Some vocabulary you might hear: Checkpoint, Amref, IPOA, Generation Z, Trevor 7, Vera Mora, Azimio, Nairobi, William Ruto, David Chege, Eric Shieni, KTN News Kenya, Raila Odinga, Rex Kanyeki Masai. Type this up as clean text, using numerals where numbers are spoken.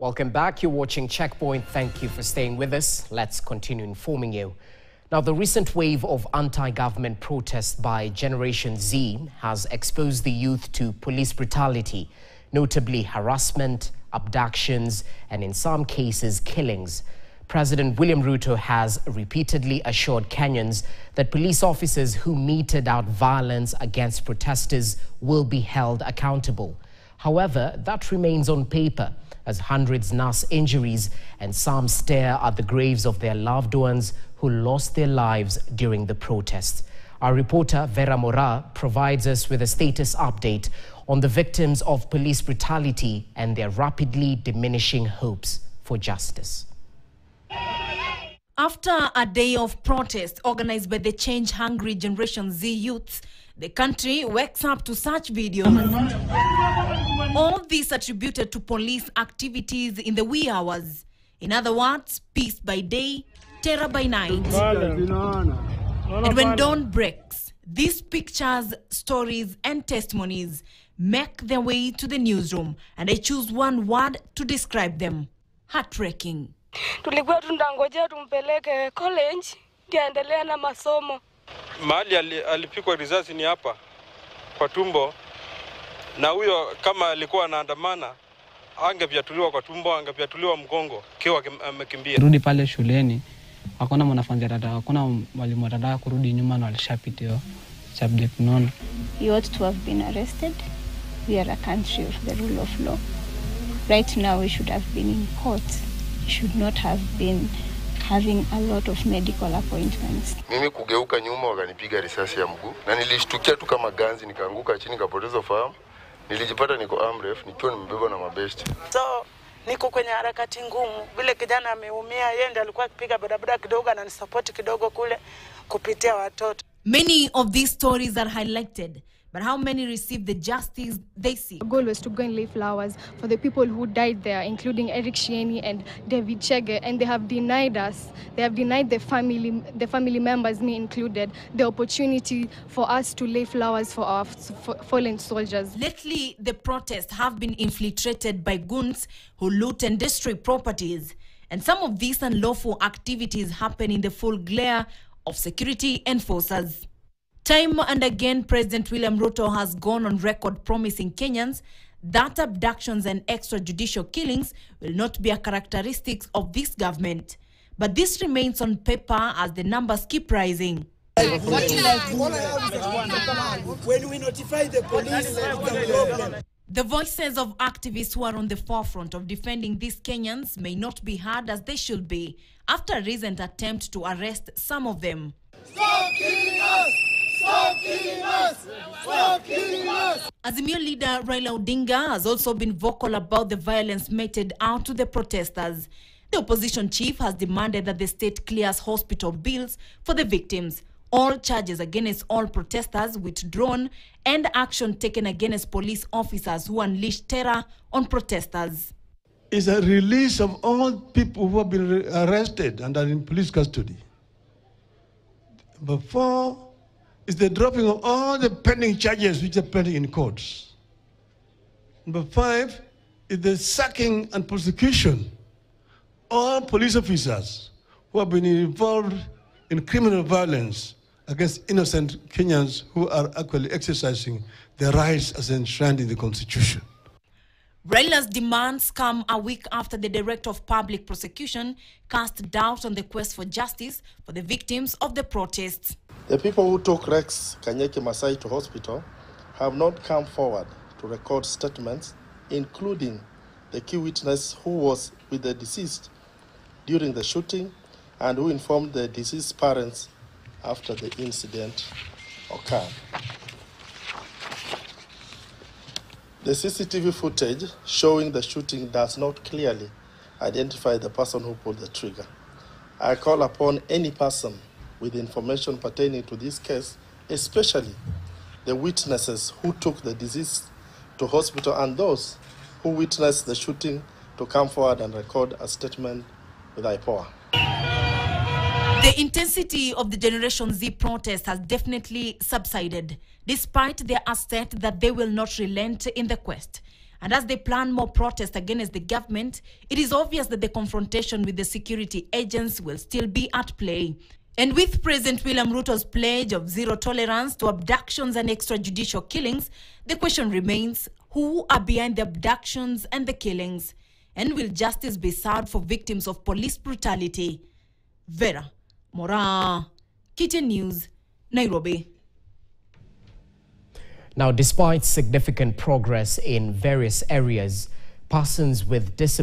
Welcome back. You're watching Checkpoint. Thank you for staying with us. Let's continue informing you. Now, the recent wave of anti-government protests by Generation Z has exposed the youth to police brutality, notably harassment, abductions, and in some cases, killings. President William Ruto has repeatedly assured Kenyans that police officers who meted out violence against protesters will be held accountable. However, that remains on paper, as hundreds nurse injuries and some stare at the graves of their loved ones who lost their lives during the protests. Our reporter Vera Mora provides us with a status update on the victims of police brutality and their rapidly diminishing hopes for justice. After a day of protest organized by the change-hungry Generation Z youths, the country wakes up to such videos. All this attributed to police activities in the wee hours. In other words, peace by day, terror by night. And when dawn breaks, these pictures, stories and testimonies make their way to the newsroom, and I choose one word to describe them: heartbreaking. Tulikuwa tunangojea tumpeleke college tuendelee na masomo. Mahali alipikwa risasi ni hapa kwa tumbo, na huyo kama alikuwa anaandamana angepyatuliwa kwa tumbo, angepyatuliwa mgongo kiwa amekimbia. Rudi pale shuleni, hakuna mwanafunzi atataka, hakuna mwalimu atataka kurudi nyuma, na alishapitiwa subject nono. You ought to have been arrested. We are a country of the rule of law. Right now we should have been in court. We should not have been having a lot of medical appointments. Mimi kugeuka nyuma wakanipiga risasi ya mguu, na nilishtukia tu kama ganzi, nikaanguka chini nikapoteza fahamu. Nilijipata niko amref nikiwa nimebeba na mabesti. So niko kwenye harakati ngumu, vile kijana ameumia, yeye ndiye alikuwa akipiga bodaboda kidogo na nisupport kidogo kule kupitia watoto. Many of these stories are highlighted, but how many receive the justice they seek? The goal was to go and lay flowers for the people who died there, including Eric Shieni and David Chege, and they have denied us. They have denied the family members, me included, the opportunity for us to lay flowers for our fallen soldiers. Lately, the protests have been infiltrated by goons who loot and destroy properties, and some of these unlawful activities happen in the full glare of security enforcers. Time and again, President William Ruto has gone on record promising Kenyans that abductions and extrajudicial killings will not be a characteristic of this government. But this remains on paper as the numbers keep rising. When we notify the police, the voices of activists who are on the forefront of defending these Kenyans may not be heard as they should be after a recent attempt to arrest some of them. Stop killing us! Stop killing us! Stop killing us! Azimio leader Raila Odinga has also been vocal about the violence meted out to the protesters. The opposition chief has demanded that the state clears hospital bills for the victims, all charges against all protesters withdrawn, and action taken against police officers who unleashed terror on protesters. It's a release of all people who have been arrested and are in police custody. But for is the dropping of all the pending charges which are pending in courts. Number 5 is the sacking and prosecution all police officers who have been involved in criminal violence against innocent Kenyans who are actually exercising their rights as enshrined in the Constitution. Raila's demands come a week after the Director of Public Prosecution cast doubt on the quest for justice for the victims of the protests. The people who took Rex Kanyeki Masai to hospital have not come forward to record statements, including the key witness who was with the deceased during the shooting and who informed the deceased parents after the incident occurred. The CCTV footage showing the shooting does not clearly identify the person who pulled the trigger. I call upon any person with information pertaining to this case, especially the witnesses who took the deceased to hospital and those who witnessed the shooting, to come forward and record a statement with IPOA. The intensity of the Generation Z protest has definitely subsided, despite their asset that they will not relent in the quest. And as they plan more protests against the government, it is obvious that the confrontation with the security agents will still be at play. And with President William Ruto's pledge of zero tolerance to abductions and extrajudicial killings, the question remains, who are behind the abductions and the killings? And will justice be served for victims of police brutality? Vera Mora, KTN News, Nairobi. Now, despite significant progress in various areas, persons with disabilities